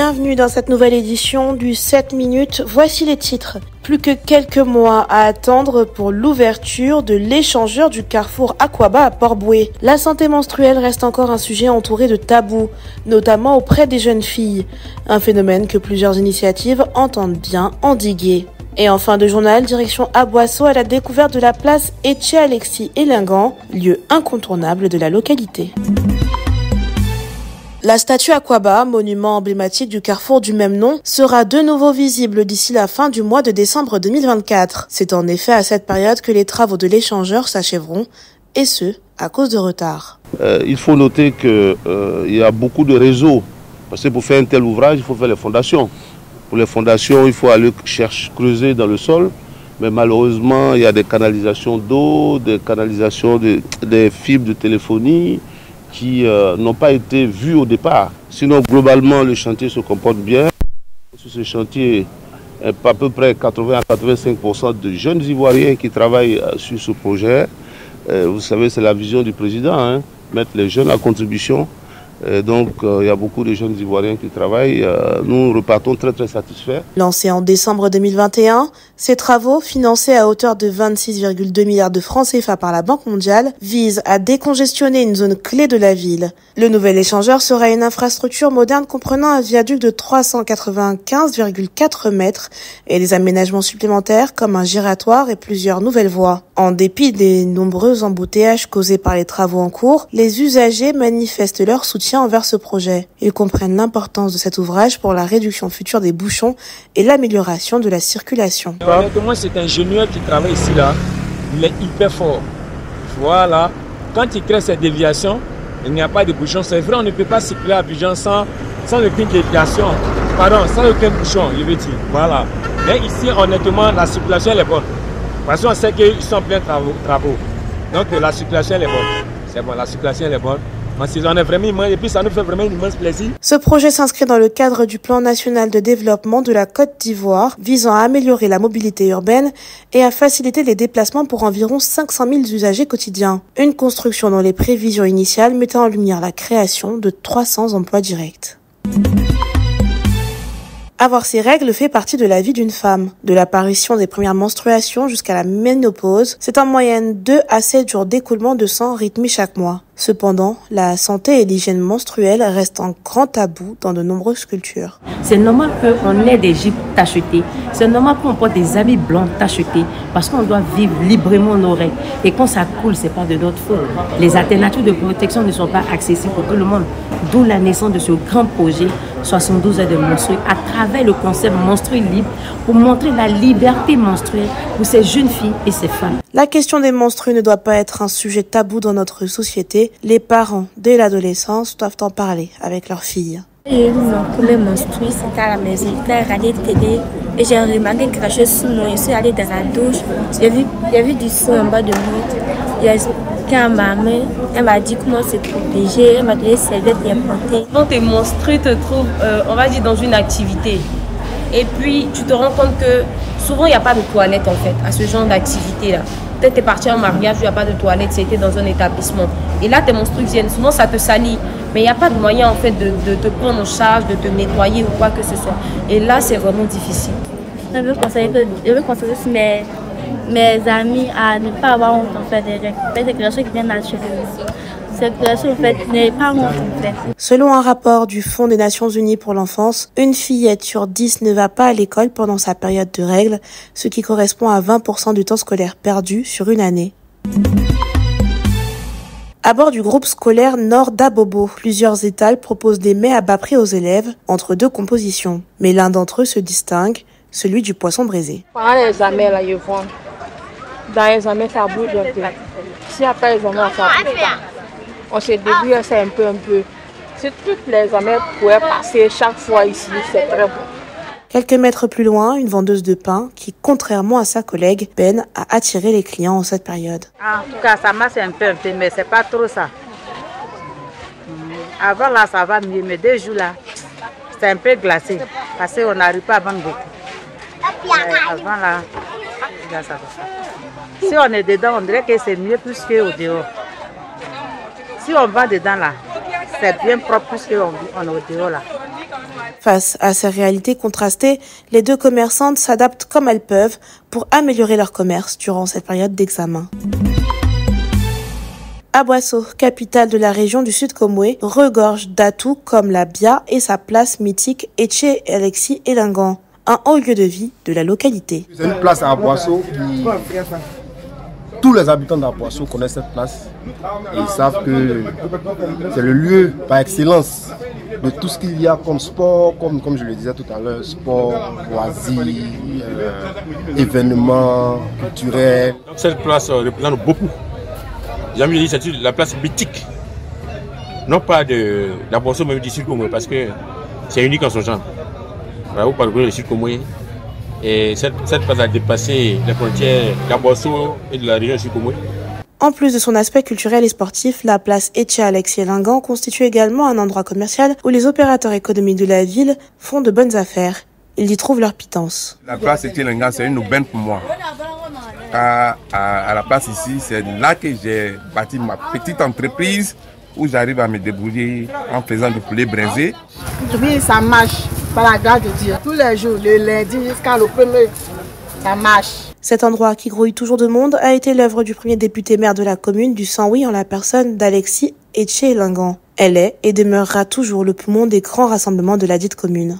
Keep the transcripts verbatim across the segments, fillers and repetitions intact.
bienvenue dans cette nouvelle édition du sept minutes. Voici les titres. Plus que quelques mois à attendre pour l'ouverture de l'échangeur du carrefour Akwaba à Port-Boué. La santé menstruelle reste encore un sujet entouré de tabous, notamment auprès des jeunes filles. Un phénomène que plusieurs initiatives entendent bien endiguer. Et en fin de journal, direction Aboisso à la découverte de la place Etché Alexis Ehilingan, lieu incontournable de la localité. La statue Akwaba, monument emblématique du carrefour du même nom, sera de nouveau visible d'ici la fin du mois de décembre deux mille vingt-quatre. C'est en effet à cette période que les travaux de l'échangeur s'achèveront, et ce, à cause de retard. Euh, il faut noter qu'il euh, y a beaucoup de réseaux, parce que pour faire un tel ouvrage, il faut faire les fondations. Pour les fondations, il faut aller chercher, creuser dans le sol, mais malheureusement, il y a des canalisations d'eau, des canalisations, de, des fibres de téléphonie, qui euh, n'ont pas été vus au départ. Sinon, globalement, le chantier se comporte bien. Sur ce chantier, à peu près quatre-vingts à quatre-vingt-cinq pour cent de jeunes Ivoiriens qui travaillent sur ce projet. Euh, vous savez, c'est la vision du président, hein, mettre les jeunes à contribution. Et donc, il euh, y a beaucoup de jeunes Ivoiriens qui travaillent. Euh, nous repartons très, très satisfaits. Lancé en décembre deux mille vingt et un, ces travaux, financés à hauteur de vingt-six virgule deux milliards de francs C F A par la Banque mondiale, visent à décongestionner une zone clé de la ville. Le nouvel échangeur sera une infrastructure moderne comprenant un viaduc de trois cent quatre-vingt-quinze virgule quatre mètres et des aménagements supplémentaires comme un giratoire et plusieurs nouvelles voies. En dépit des nombreux embouteillages causés par les travaux en cours, les usagers manifestent leur soutien envers ce projet. Ils comprennent l'importance de cet ouvrage pour la réduction future des bouchons et l'amélioration de la circulation. Honnêtement, cet ingénieur qui travaille ici, là, il est hyper fort. Voilà. Quand il crée cette déviation, il n'y a pas de bouchons. C'est vrai, on ne peut pas circuler à Bia sans, sans aucune déviation. Pardon, sans aucun bouchon, je veux dire. Voilà. Mais ici, honnêtement, la circulation elle est bonne. Parce qu'on sait qu'ils sont en plein travaux, travaux. Donc la circulation elle est bonne. C'est bon, la circulation elle est bonne. Et puis ça nous fait vraiment un immense plaisir. Ce projet s'inscrit dans le cadre du plan national de développement de la Côte d'Ivoire visant à améliorer la mobilité urbaine et à faciliter les déplacements pour environ cinq cent mille usagers quotidiens. Une construction dont les prévisions initiales mettaient en lumière la création de trois cents emplois directs. Avoir ses règles fait partie de la vie d'une femme. De l'apparition des premières menstruations jusqu'à la ménopause, c'est en moyenne deux à sept jours d'écoulement de sang rythmé chaque mois. Cependant, la santé et l'hygiène menstruelle restent un grand tabou dans de nombreuses cultures. C'est normal qu'on ait des jupes tachetées, c'est normal qu'on porte des habits blancs tachetés, parce qu'on doit vivre librement nos règles. Et quand ça coule, c'est pas de notre faute. Les alternatives de protection ne sont pas accessibles pour tout le monde, d'où la naissance de ce grand projet soixante-douze heures de menstrues à travers le concept menstrues libre pour montrer la liberté menstruelle pour ces jeunes filles et ces femmes. La question des menstrues ne doit pas être un sujet tabou dans notre société. Les parents, dès l'adolescence, doivent en parler avec leurs filles. J'ai eu mon premier menstrues, c'était à la maison. J'étais regardé la télé et j'ai remarqué quelque chose sous moi. Je suis allée dans la douche, j'ai vu, j'ai vu du sang en bas de moi. Quand ma mère, elle m'a dit comment se protéger, elle m'a donné ses serviettes et porter. Quand tes menstrues te trouvent, euh, on va dire, dans une activité, et puis tu te rends compte que souvent il n'y a pas de toilette en fait, à ce genre d'activité là. Peut-être tu es parti en mariage, il n'y a pas de toilette, c'était dans un établissement. Et là, tes menstrues viennent, souvent ça te salit. Mais il n'y a pas de moyen en fait de, de te prendre en charge, de te nettoyer ou quoi que ce soit. Et là, c'est vraiment difficile. Je veux conseiller, je veux conseiller mes, mes amis à ne pas avoir honte en fait, des déclarations qui viennent naturellement. Selon un rapport du Fonds des Nations Unies pour l'enfance, une fillette sur dix ne va pas à l'école pendant sa période de règles, ce qui correspond à vingt pour cent du temps scolaire perdu sur une année. À bord du groupe scolaire Nord d'Abobo, plusieurs étals proposent des mets à bas prix aux élèves entre deux compositions. Mais l'un d'entre eux se distingue, celui du poisson braisé. On se débrouille, c'est un peu, un peu. Si toutes les amères pouvaient passer chaque fois ici, c'est très bon. Quelques mètres plus loin, une vendeuse de pain qui, contrairement à sa collègue, peine à attirer les clients en cette période. En tout cas, ça marche un peu, un peu, mais c'est pas trop ça. Avant là, ça va mieux, mais deux jours là, c'est un peu glacé. Parce qu'on n'arrive pas à vendre beaucoup. Mais avant là, là, ça va. Si on est dedans, on dirait que c'est mieux plus qu'au dehors. Si on va dedans là, c'est bien propre puisqu'on est au dehors là. Face à ces réalités contrastées, les deux commerçantes s'adaptent comme elles peuvent pour améliorer leur commerce durant cette période d'examen. Aboisso, capitale de la région du Sud-Comoé, regorge d'atouts comme la Bia et sa place mythique Etché Alexis Ehilingan, un haut lieu de vie de la localité. C'est une place à Aboisso qui... Tous les habitants d'Aboisso connaissent cette place et ils savent que c'est le lieu par excellence de tout ce qu'il y a comme sport, comme, comme je le disais tout à l'heure, sport, loisirs, euh, événements culturels. Cette place euh, représente beaucoup. J'ai envie de dire que c'est la place mythique, non pas d'Aboisso, mais du Sud-Comoé, parce que c'est unique en son genre. Bravo par le Sud-Comoé. Et cette, cette place a dépassé les frontières d'Aboisso et de la région Sud-Comoé. En plus de son aspect culturel et sportif, la place Etché Alexis Ehilingan constitue également un endroit commercial où les opérateurs économiques de la ville font de bonnes affaires. Ils y trouvent leur pitance. La place Etché Alexis c'est une aubaine pour moi. À, à, à la place ici, c'est là que j'ai bâti ma petite entreprise où j'arrive à me débrouiller en faisant du poulet braisé. Oui, ça marche. Par la grâce de Dieu, tous les jours, le lundi jusqu'à le premier, ça marche. Cet endroit qui grouille toujours de monde a été l'œuvre du premier député-maire de la commune du Saint-Oui en la personne d'Alexis Etché Ehilingan. Elle est et demeurera toujours le poumon des grands rassemblements de la dite commune.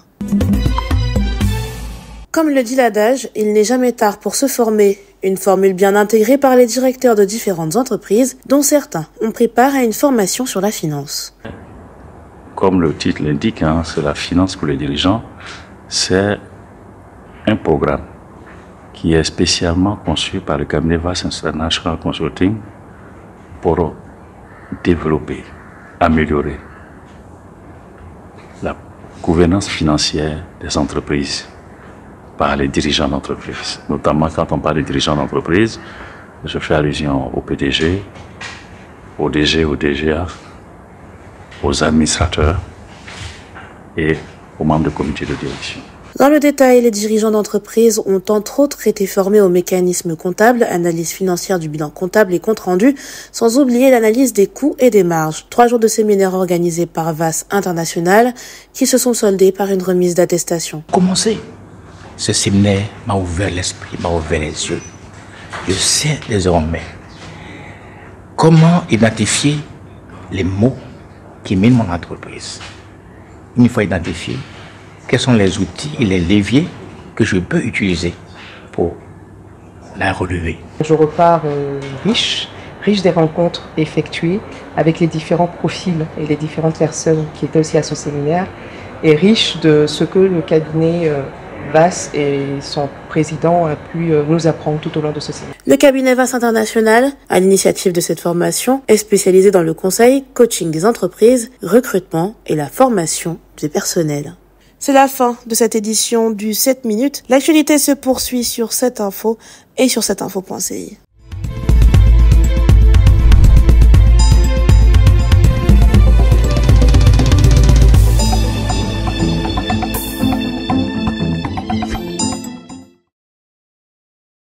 Comme le dit l'adage, il n'est jamais tard pour se former. Une formule bien intégrée par les directeurs de différentes entreprises, dont certains ont pris part à une formation sur la finance. Comme le titre l'indique, hein, c'est la finance pour les dirigeants. C'est un programme qui est spécialement conçu par le cabinet V A S International Consulting pour développer, améliorer la gouvernance financière des entreprises par les dirigeants d'entreprise. Notamment quand on parle des dirigeants d'entreprise, je fais allusion au P D G, au D G, au D G A, aux administrateurs et aux membres du comité de direction. Dans le détail, les dirigeants d'entreprise ont entre autres été formés aux mécanismes comptables, analyse financière du bilan comptable et compte rendu, sans oublier l'analyse des coûts et des marges. Trois jours de séminaires organisés par V A S International qui se sont soldés par une remise d'attestation. Commencer ce séminaire m'a ouvert l'esprit, m'a ouvert les yeux. Je sais désormais comment identifier les mots qui mène mon entreprise. Une fois identifié, quels sont les outils et les leviers que je peux utiliser pour la relever. Je repars euh, riche, riche des rencontres effectuées avec les différents profils et les différentes personnes qui étaient aussi à ce séminaire, et riche de ce que le cabinet euh, V A S et son président a pu nous apprendre tout au long de ce séminaire. Le cabinet V A S International, à l'initiative de cette formation, est spécialisé dans le conseil, coaching des entreprises, recrutement et la formation du personnel. C'est la fin de cette édition du sept minutes. L'actualité se poursuit sur sept info et sur sept info point c i.